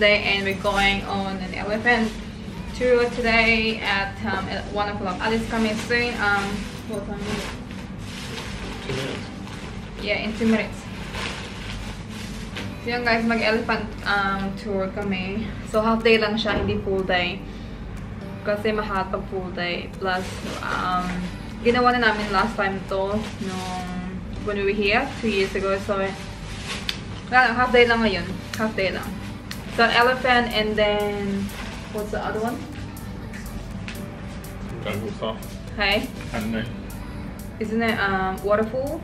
Sunday, and we're going on an elephant tour today at 1 o'clock. Ali's coming soon. What time is it? 2 minutes. Yeah, in 2 minutes. So yun guys, mag-elephant tour kami. So half day lang siya, hindi full day. Kasi mahal pag full day. Plus, ginawa na namin last time to, when we were here, 2 years ago. So, half day lang ngayon. Half day lang. So, elephant, and then, what's the other one? Kangusa. Hey? Kanne. Isn't it waterfall?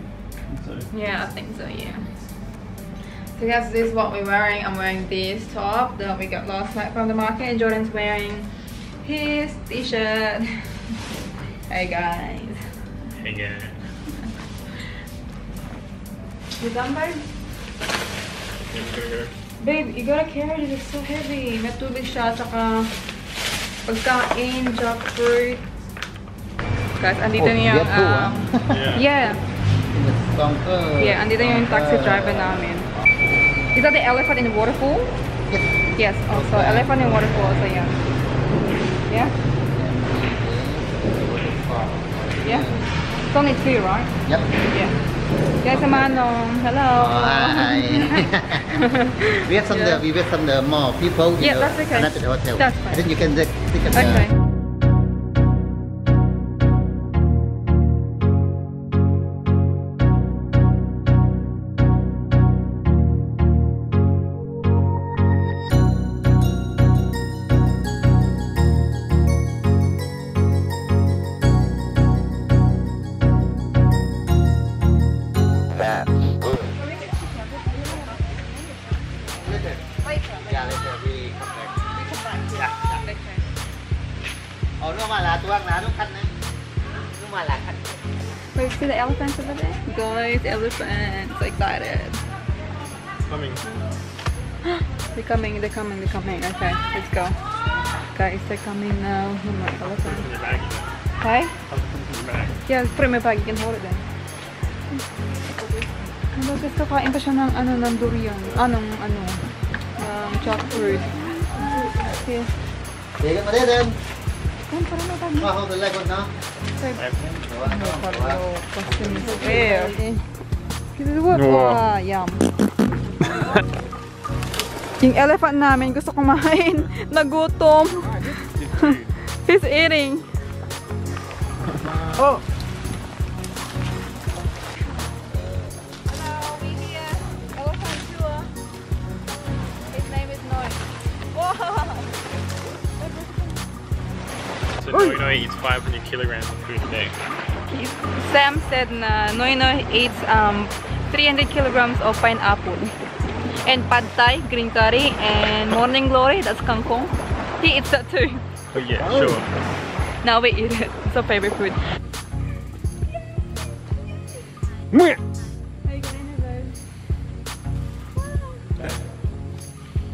So. Yeah, I think so, yeah. So guys, this is what we're wearing. I'm wearing this top that we got last night from the market, and Jordan's wearing his t-shirt. Hey guys. Hey guys. You done, babe? Babe, you gotta carry it. It's so heavy. May tubig siya, tsaka pagkain, jackfruit. Guys, andito niya yung yeah. Yeah, andito yung taxi driver namin. Is that the elephant in the waterfall? Yes. Yes, also elephant in waterfall, so yeah. Yeah? Yeah? It's only 2, right? Yep. Yeah. Guys, Manong. Hello. Hi. We have some, yeah. We have some more people, you know, that's okay. Not at the hotel. That's fine. And then you can take a okay. Wait, see the elephants over there? Guys, elephants! Excited! It's coming. They're coming, they're coming, they're coming. Okay, let's go. Guys, they're coming now. Oh my elephant. Hey? Yeah, put it in my bag. You can hold it then. Bakit kakain pa siya ng ano, ng durian? Anong ano? Jackfruit. Yes. Sige mo din. Come for another one. Hold the leg on now. Yum. Yung elephant namin gusto kumain. Nagutom. He's eating. Oh. Hello, we're here. Elephant tour. His name is Noi. Whoa. So Noi Noi eats 500 kilograms of food a day. Sam said Noi Noi eats 300 kilograms of pineapple. And pad thai, green curry, and morning glory, that's kangkong. He eats that too. Oh yeah, sure. Now we eat it. It's our favorite food. Mwah!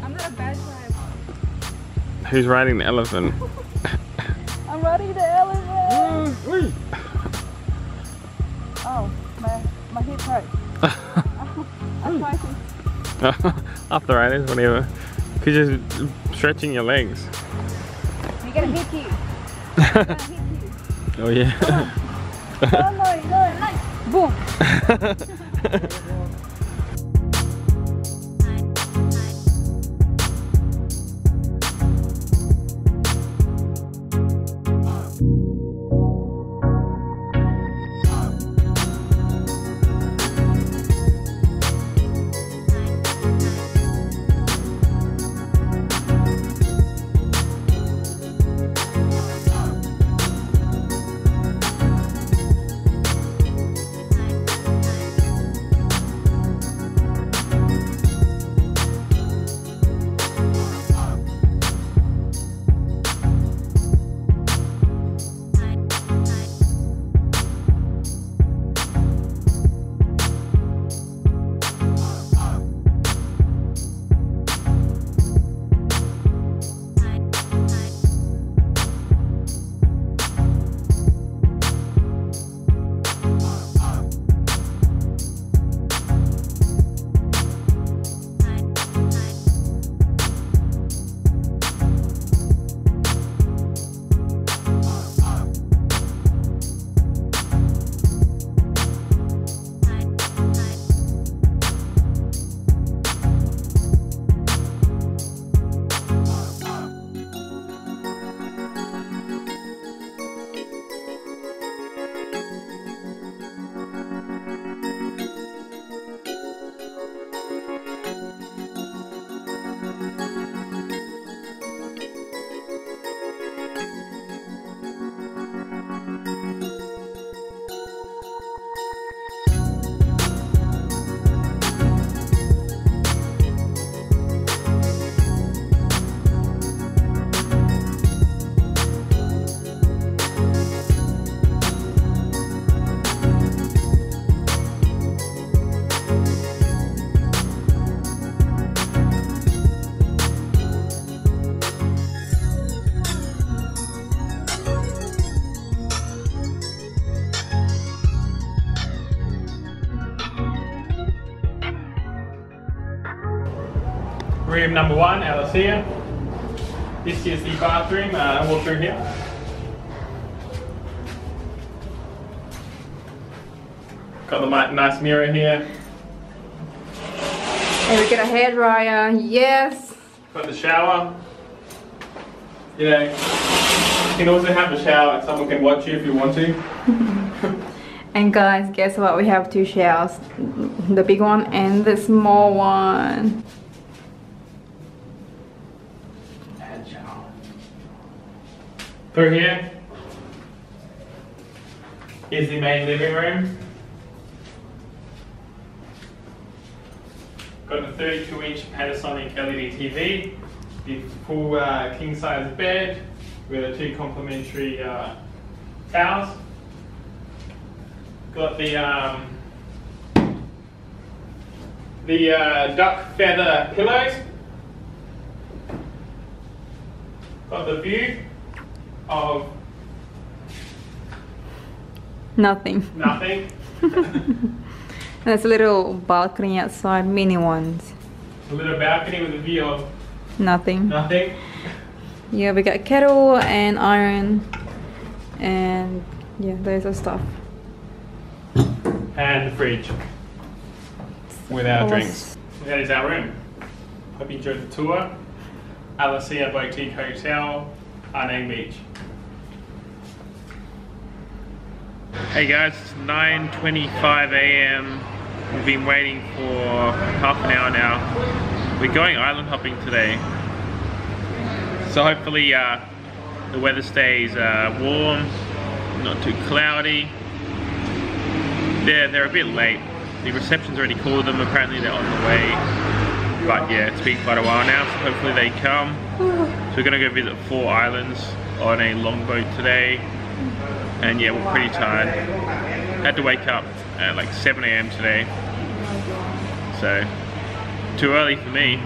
I'm not a bad guy. Who's riding the elephant? Riding the elephant! Oh, my hip hurts. I'm fighting. After riders, whatever. Because you're stretching your legs. You're gonna hit you. You're gonna hit you. Oh, yeah. Oh, no, no, no. Boom! Room number one, Alessia. This is the bathroom. Walk through here. Got the nice mirror here. And we get a hairdryer, yes. Got the shower. You know, you can also have a shower and someone can watch you if you want to. And guys, guess what? We have two showers. The big one and the small one. And shower. Through here is the main living room. Got a 32-inch Panasonic LED TV, the full king-size bed with the two complementary towels. Got the duck feather pillows. Got the view of nothing. Nothing. There's a little balcony outside, mini ones. A little balcony with a view of nothing. Nothing. Yeah, we got kettle and iron, and yeah, there's our stuff. And the fridge with our drinks. That is our room. Hope you enjoyed the tour. Alessia Boutique Hotel, Ao Nang Beach. Hey guys, it's 9:25 a.m. We've been waiting for half an hour now. We're going island hopping today. So hopefully the weather stays warm, not too cloudy. They're a bit late. The reception's already called them, apparently they're on the way. But yeah, it's been quite a while now, so hopefully they come. So we're gonna go visit 4 islands on a longboat today. And yeah, we're pretty tired. Had to wake up at like 7 a.m. today. So, too early for me.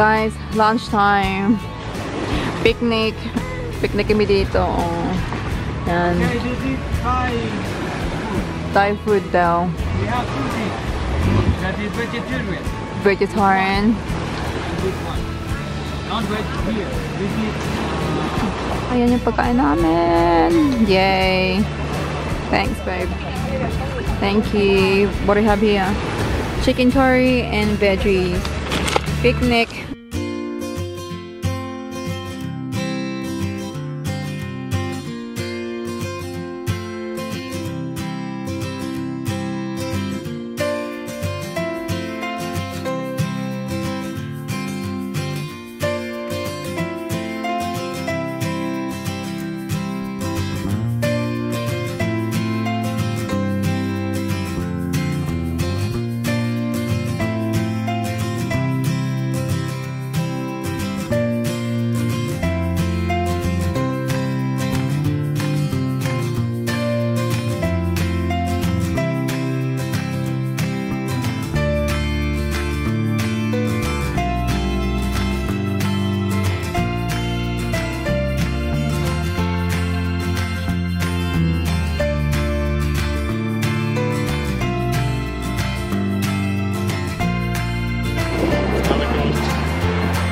Guys, lunchtime, picnic kami dito, and Thai food daw. We have sushi, that is vegetarian. Vegetarian. This one, non-veg here. This is. Ayan yung pagkain namin. Yay! Thanks, babe. Thank you. What do you have here? Chicken curry and veggies. Picnic.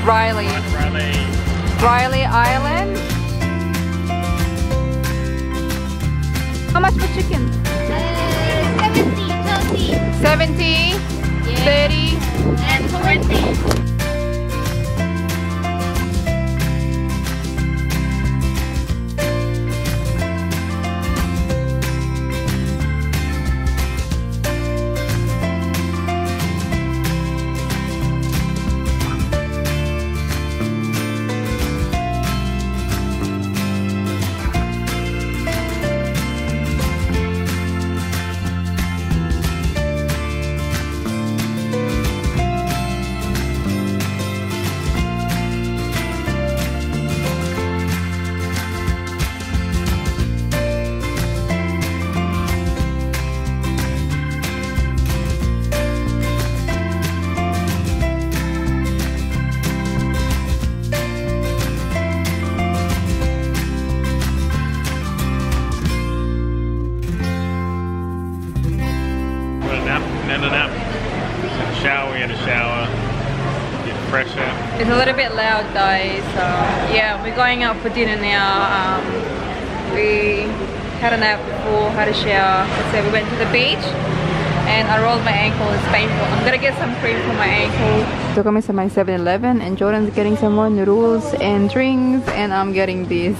Railay Island. How much for chicken? 70, 30. 70, yeah. 30, and 40. It's a little bit loud though, so yeah, we're going out for dinner now. We had a nap before, had a shower, so we went to the beach and I rolled my ankle. It's painful. I'm gonna get some cream for my ankle. So coming to my 7-Eleven and Jordan's getting some more noodles and drinks, and I'm getting this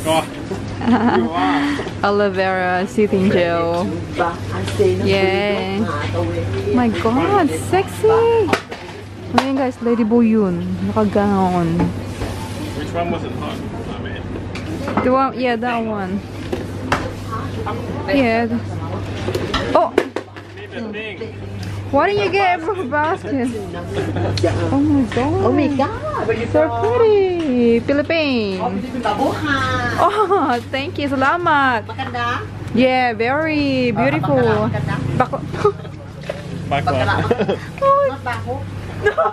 aloe vera soothing gel. Yeah, my god, sexy. Ngayon guys, Lady Bo yun. Nakagaon. Which one wasn't hot? I mean. The one, yeah, that one. Yeah. Oh! Why didn't you get a basket? Oh my god. Oh my god. So pretty. Philippines. Oh, thank you. Salamat. Maganda? Yeah, very beautiful. Bakla. Bakla. No. Oh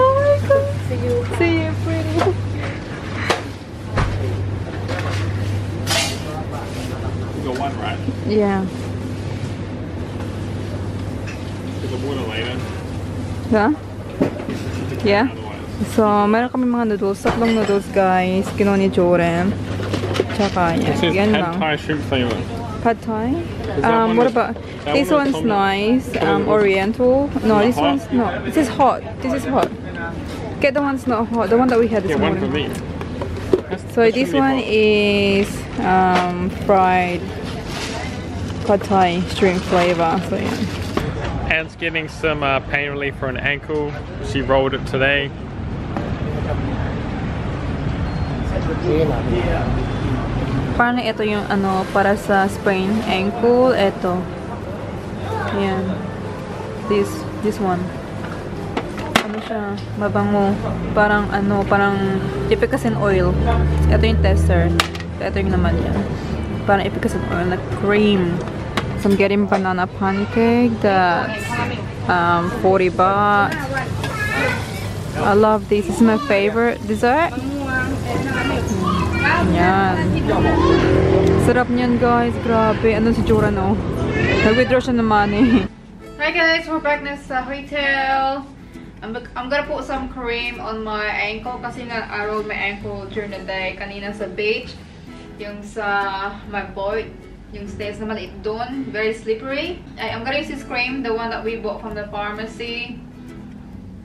my god. See you pretty. Go one right. Yeah. To the water later. Huh? Yeah. So, meron kami mga noodles, tatlong noodles guys, kinuha ni Jordan. Tsaka yan lang. Pad Thai shrimp flavor. Pad Thai? What about this one's nice, oriental. No, this one's not. This is hot. This is hot. Get the one's not hot. The one that we had this morning. So this one is fried pad Thai shrimp flavor. So yeah. Anne's getting some pain relief for an ankle. She rolled it today. Parang ito yung ano para sa sprain ankle, ito. Yan. This one. Ano siya? Mabango. Parang ano, parang epicacin oil. Ito yung tester. Ito yung naman yan. Parang epicacin oil na cream. So I'm getting banana pancake that's 40 baht. I love this. It's my favorite dessert. Yan. Sarap niyan guys. Grabe. Ano si Jordan oh. Nag-withdraw siya ng money. Hi guys. We're back na sa hotel. I'm gonna put some cream on my ankle kasi nga I rolled my ankle during the day. Kanina sa beach. Yung sa my boat. Yung stairs na maliit doon. Very slippery. I'm gonna use this cream. The one that we bought from the pharmacy.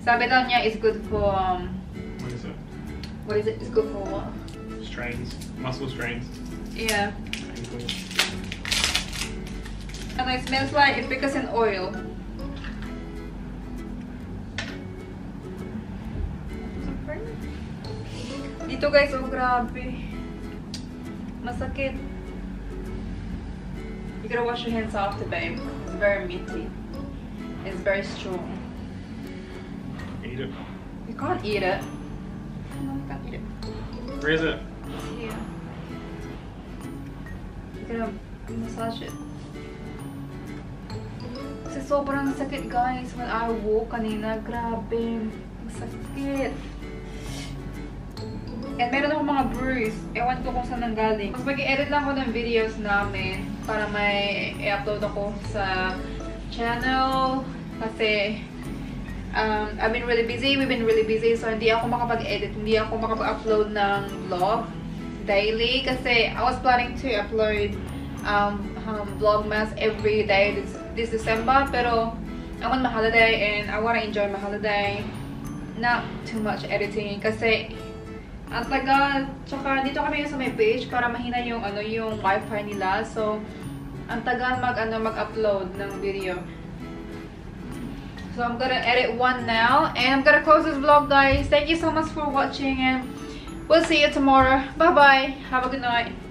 Sabi daw niya is good for... what is it? What is it? It's good for what? Strains, muscle strains. Yeah. And it smells like epicacin oil. Dito guys, oh grabe. Masakit. You gotta wash your hands after, babe. It's very meaty. It's very strong. Eat it. You can't eat it. No, you can't eat it. Where is it? Yeah. I'm gonna massage it. Kasi sobrang sakit guys when I woke kanina. Grabe. Masakit. And meron akong mga bruise. Ewan ko kung saan nanggaling. Mas mag-edit lang ako ng videos namin para may i-upload ako sa channel. Kasi I've been really busy, we've been really busy, so hindi ako makapag-edit, hindi ako makapag-upload ng vlog daily kasi I was planning to upload vlogmas every day this December, pero I want my holiday and I want to enjoy my holiday, not too much editing kasi ang tagal, tsaka dito kami sa may page para mahina yung ano yung wifi nila, so ang tagal mag-upload ng video. So I'm gonna edit one now and I'm gonna close this vlog, guys. Thank you so much for watching and we'll see you tomorrow. Bye bye. Have a good night.